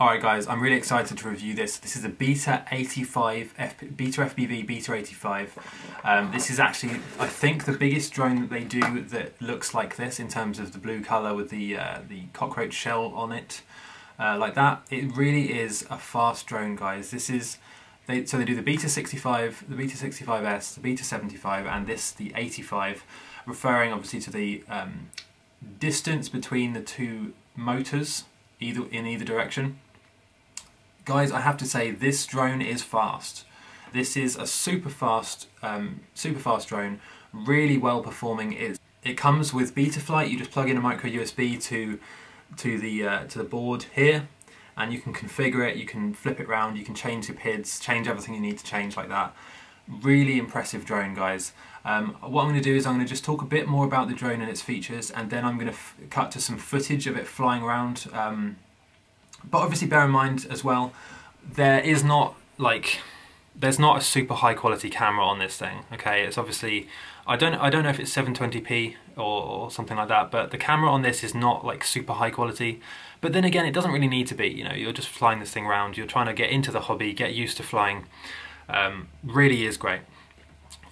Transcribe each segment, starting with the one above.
Alright guys, I'm really excited to review this. This is a Beta 85, Beta FPV Beta 85. This is actually, I think, the biggest drone that they do that looks like this in terms of the blue colour with the cockroach shell on it, like that. It really is a fast drone, guys. This is, so they do the Beta 65, the Beta 65S, the Beta 75, and this, the 85, referring obviously to the distance between the two motors in either direction. Guys, I have to say this drone is fast. This is a super fast drone, really well performing. It comes with Betaflight. You just plug in a micro USB to the board here, and you can configure it. You can flip it around. You can change your PIDs, change everything you need to change like that. Really impressive drone, guys. What I'm going to do is I'm going to just talk a bit more about the drone and its features, and then I'm going to cut to some footage of it flying around. But obviously bear in mind as well, there's not a super high quality camera on this thing, okay? It's obviously, I don't know if it's 720p or something like that, but the camera on this is not like super high quality. But then again, it doesn't really need to be, you know, you're just flying this thing around, you're trying to get into the hobby, get used to flying. Really is great.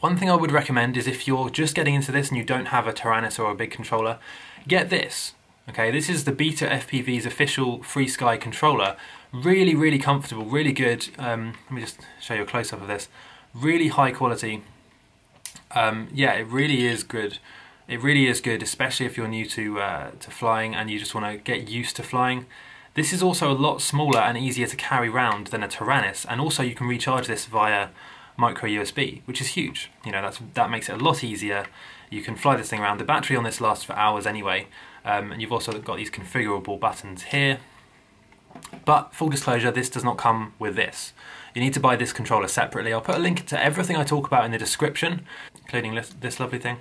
One thing I would recommend is if you're just getting into this and you don't have a Taranis or a big controller, get this. Okay, this is the Beta FPV's official FrSky controller. Really, really comfortable, really good. Let me just show you a close-up of this. Really high quality. Yeah, it really is good. It really is good, especially if you're new to flying and you just want to get used to flying. This is also a lot smaller and easier to carry around than a Taranis, and also you can recharge this via micro USB, which is huge. You know, that makes it a lot easier. You can fly this thing around. The battery on this lasts for hours anyway, and you've also got these configurable buttons here. But full disclosure, this does not come with this. You need to buy this controller separately. I'll put a link to everything I talk about in the description, including this lovely thing.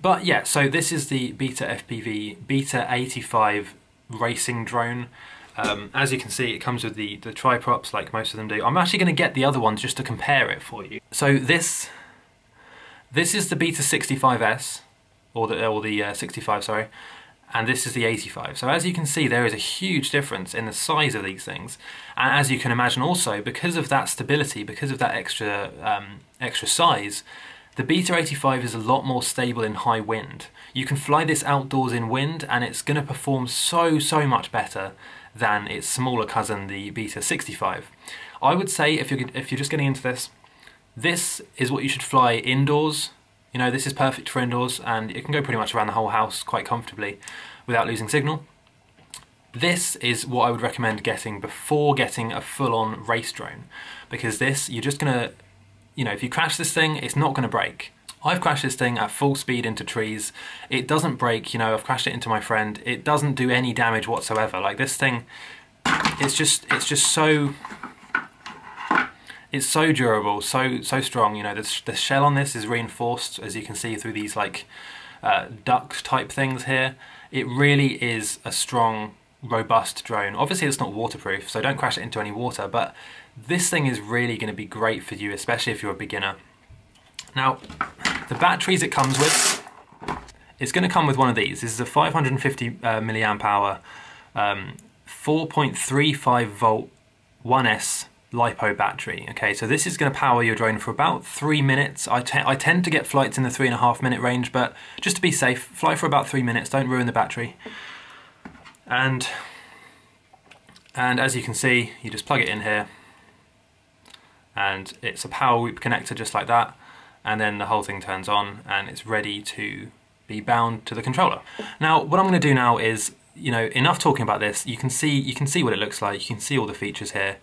But yeah, so this is the Beta FPV Beta 85 racing drone. As you can see, it comes with the tri-props like most of them do. I'm actually going to get the other ones just to compare it for you. So this is the Beta 65S, or the 65, sorry, and this is the 85. So as you can see, there is a huge difference in the size of these things. And as you can imagine also, because of that stability, because of that extra size, the Beta 85 is a lot more stable in high wind. You can fly this outdoors in wind and it's going to perform so much better than its smaller cousin, the Beta 65. I would say if you're just getting into this, this is what you should fly indoors. You know, this is perfect for indoors and it can go pretty much around the whole house quite comfortably without losing signal. This is what I would recommend getting before getting a full-on race drone, because this, you're just going to, you know, if you crash this thing, it's not going to break. I've crashed this thing at full speed into trees. It doesn't break, you know, I've crashed it into my friend. It doesn't do any damage whatsoever. Like this thing, it's just so, it's so durable, so strong. You know, the shell on this is reinforced, as you can see, through these like duct type things here. It really is a strong, robust drone. Obviously it's not waterproof, so don't crash it into any water, but this thing is really going to be great for you, especially if you're a beginner. Now, the batteries it comes with, it's going to come with one of these. This is a 550 milliamp hour 4.35 volt 1S lipo battery. Okay, so this is going to power your drone for about 3 minutes. I tend to get flights in the 3.5 minute range, but just to be safe, fly for about 3 minutes, don't ruin the battery. And as you can see, you just plug it in here and it's a power loop connector just like that, and then the whole thing turns on and it's ready to be bound to the controller. Now what I'm going to do now is, you know, enough talking about this. You can see what it looks like, you can see all the features here.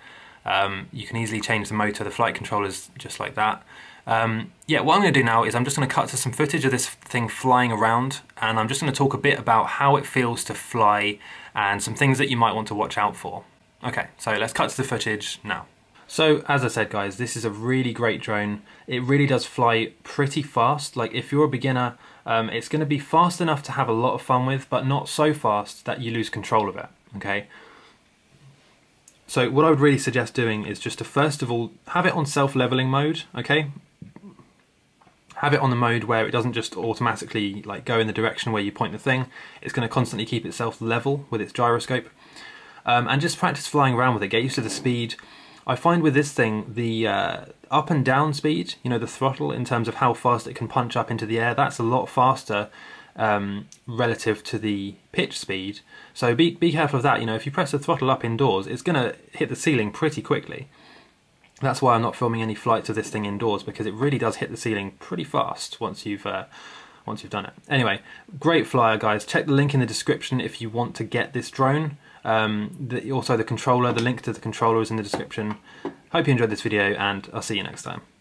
You can easily change the motor, the flight controllers just like that. Yeah, what I'm going to do now is I'm just going to cut to some footage of this thing flying around, and I'm just going to talk a bit about how it feels to fly and some things that you might want to watch out for. Okay, so let's cut to the footage now. So as I said guys, this is a really great drone. It really does fly pretty fast. Like if you're a beginner, it's going to be fast enough to have a lot of fun with, but not so fast that you lose control of it, okay? So what I would really suggest doing is just to first of all have it on self-leveling mode, okay? Have it on the mode where it doesn't just automatically like go in the direction where you point the thing. It's going to constantly keep itself level with its gyroscope. and just practice flying around with it, get used to the speed. I find with this thing, the up and down speed, you know, the throttle in terms of how fast it can punch up into the air, that's a lot faster relative to the pitch speed. So be careful of that. You know, if you press the throttle up indoors, it's going to hit the ceiling pretty quickly. That's why I'm not filming any flights of this thing indoors, because it really does hit the ceiling pretty fast once you've done it. Anyway, great flyer, guys. Check the link in the description if you want to get this drone. Also the controller, the link to the controller is in the description. Hope you enjoyed this video, and I'll see you next time.